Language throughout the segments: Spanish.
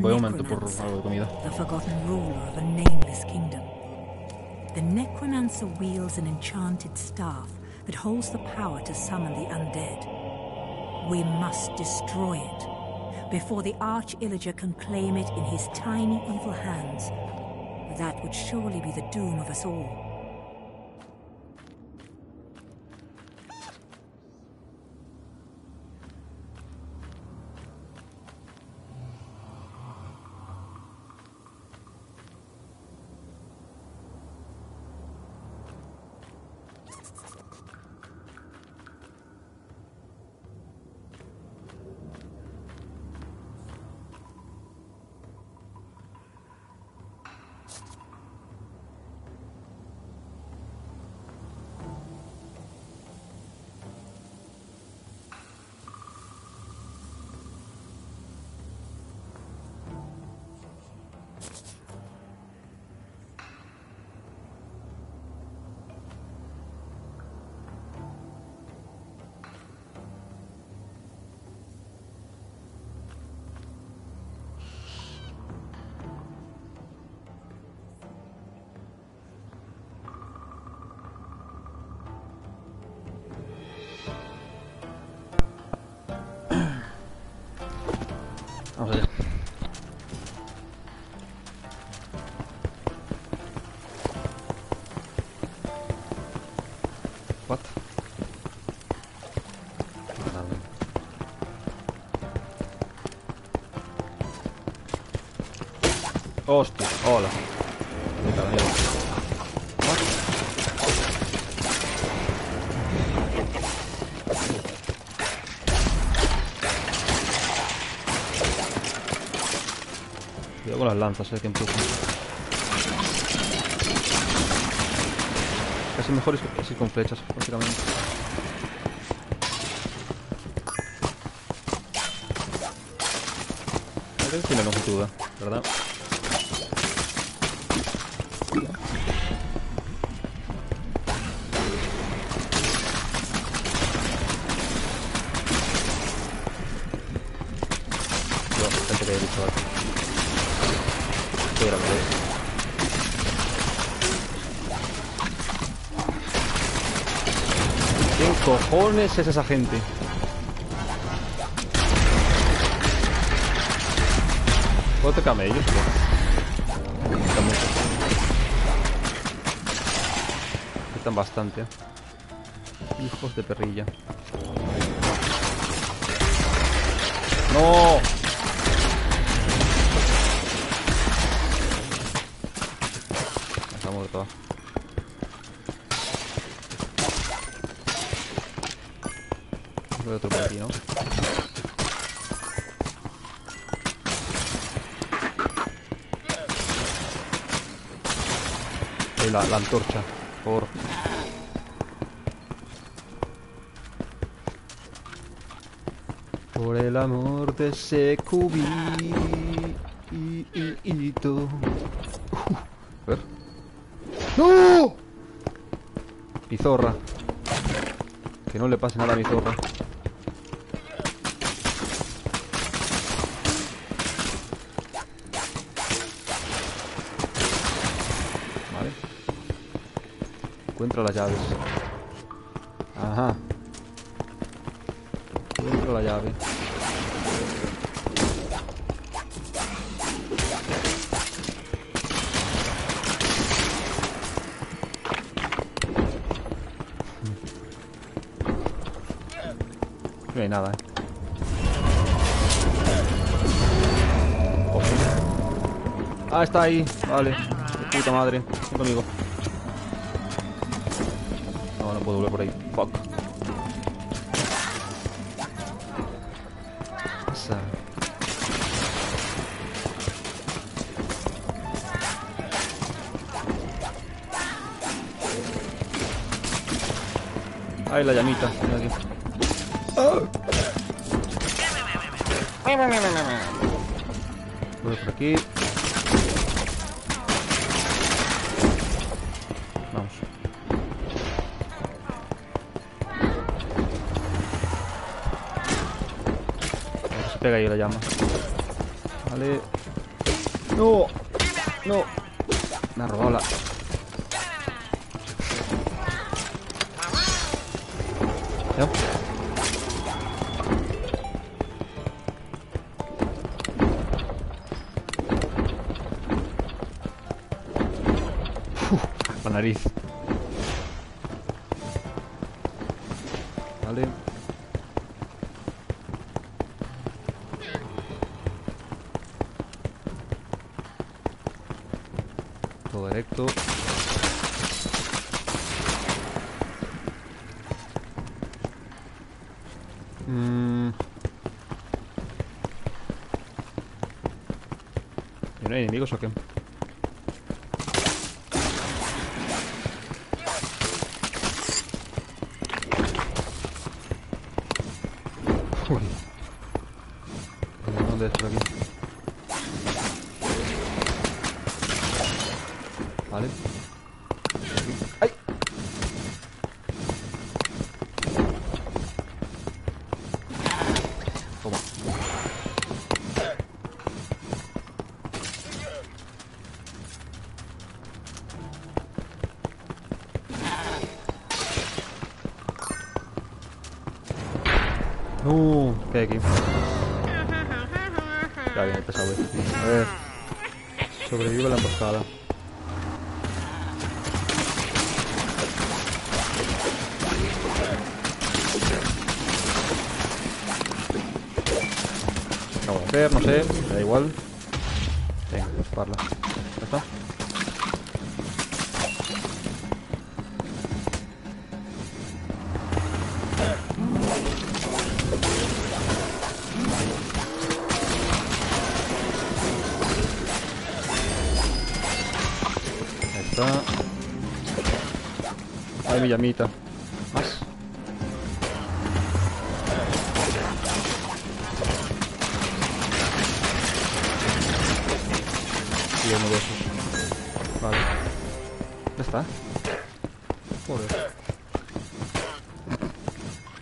Voy a aumentar por algo de comida. The necromancer wields an enchanted staff that holds the power to summon the undead. We must destroy it before the Arch-Illager can claim it in his tiny evil hands. That would surely be the doom of us all. Hostia, hola. Cuidado con las lanzas, que empujan. Casi mejor es ir con flechas, prácticamente. A ver si no nos duda, ¿verdad? ¿Qué cojones es esa gente? ¿Cuánto camellos? Están bastante, ¿eh? Hijos de perrilla. ¡No! Está muerto. Voy otro por aquí, ¿no? La antorcha, por favor. Por el amor de ese cubito. A ver. ¡No! Pizorra. Que no le pase nada a mi zorra. Encuentra las llaves. Ajá. Encuentra la llave. No hay nada, ¿eh? Ah, está ahí. Vale. De puta madre. Ven conmigo. Puedo volver por ahí. Fuck. ¿Qué pasa? Ay, la llamita. Mira aquí. Oh. Voy por aquí. pega yo la llama. Vale. No. No. Me ha robado la... ¿Ya? La nariz. Vale. Todo directo. ¿Y no hay enemigos o qué? Vale. ¡Ay! Toma. No, ¿qué hay aquí? Ya viene pesado esto. A ver. Sobrevivo a la emboscada. No sé, da igual. Venga, parla. Ya está. Ahí está. Ay, mi llamita. Más. Uno de esos. Vale. ¿Ya está? Joder.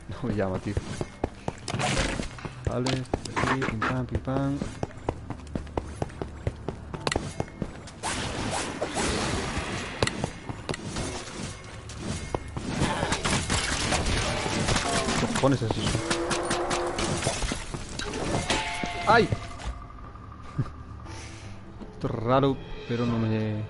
No me llama, tío. Vale, aquí, pim pam, pim pam. ¿Qué cojones es eso? ¡Ay! Raro, pero no me...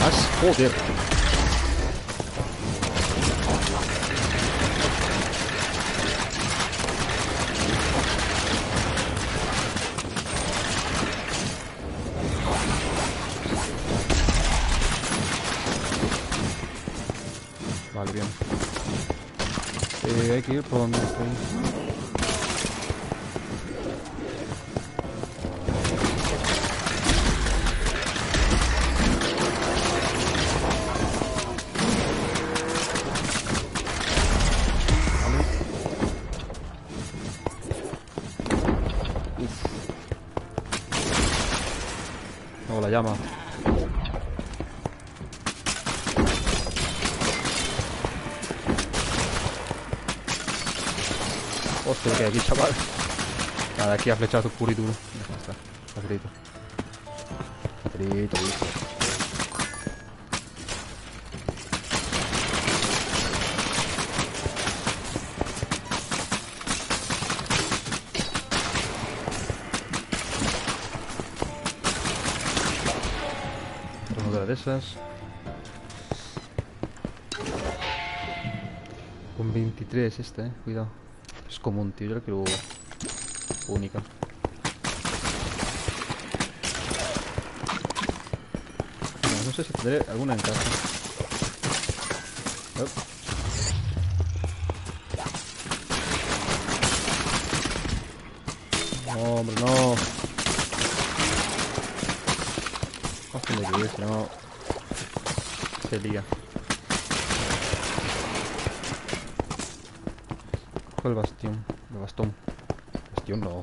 ¡Más! ¡Joder! Vale, bien. Hay que ir por donde estoy. Vale. Uf. No, la llama. Hostia, que hay aquí, chaval. Nada, aquí ha flechado puro y duro. Ya está. Facilito. Facilito, listo. Otra de esas. Con 23 esta, cuidado. Es común, tío, yo la quiero única. No sé si tendré alguna en casa. Oh. No, hombre, no. Hostia, que es, no. Se lía. El bastión, el bastón. tío, no.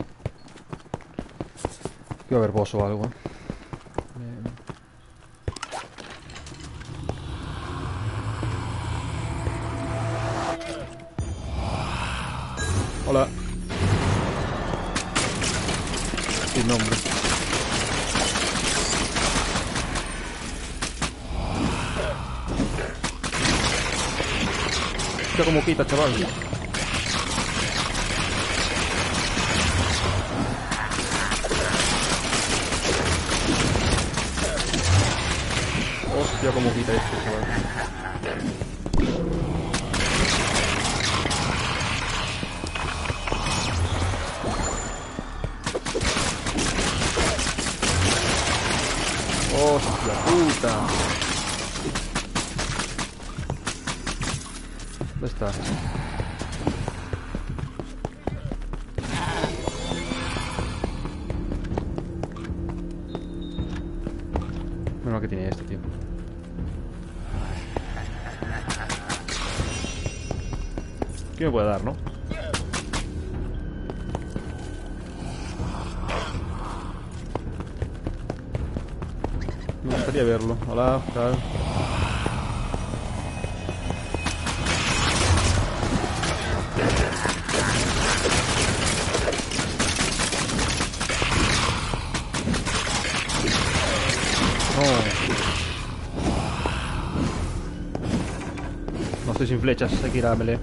Quiero haber boss o algo. Hola. Sin nombre. Mira cómo quita, chaval. Hostia, cómo quita esto, chaval. ¡Hostia puta! ¿Dónde está? Menos que tiene este, tío. ¿Qué me puede dar, no? Me gustaría verlo. Hola, ¿qué tal? No. No estoy sin flechas, hay que ir a melee.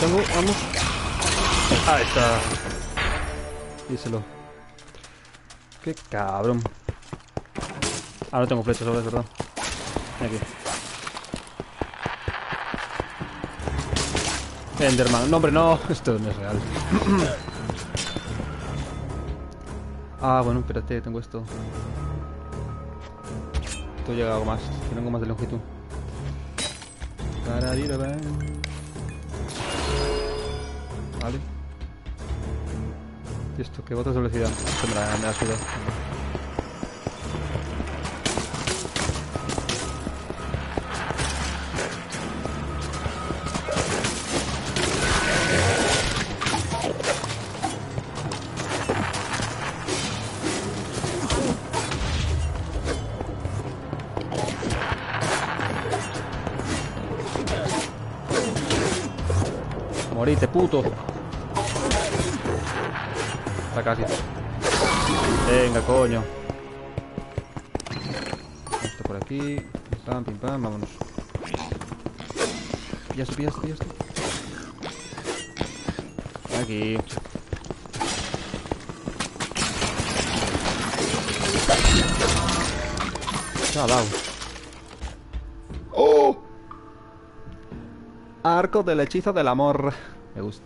Tengo, vamos. Ahí está. Díselo. Qué cabrón. Ah, no tengo flechas ahora, es verdad. Aquí. Enderman. No, hombre, no. Esto no es real. Ah, bueno, espérate, tengo esto. Esto llega algo más. Tengo más de longitud. Vale. ¿Y esto qué? Botas de velocidad. Esto me la suda. Morite, puto. Está casi. Venga, coño. Esto por aquí. Pim pam, vámonos. Ya estoy, Aquí. Chalao. ¡Oh! Arco del hechizo del amor. Me gusta.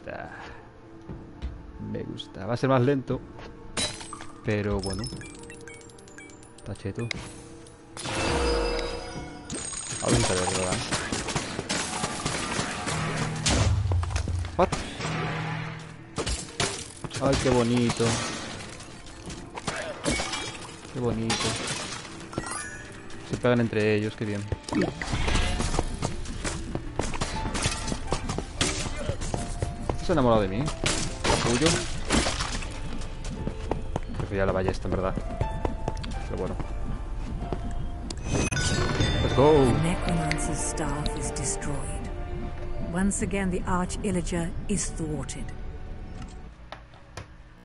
Va a ser más lento, pero bueno, está cheto. A ver, ¿verdad? What? Ay, qué bonito. Qué bonito. Se pegan entre ellos, qué bien. ¿Se ha enamorado de mí? ¿Tuyo? Prefería la ballesta, en verdad. Pero bueno. Let's go. The necromancer's staff is destroyed. Once again, the arch-illager is thwarted.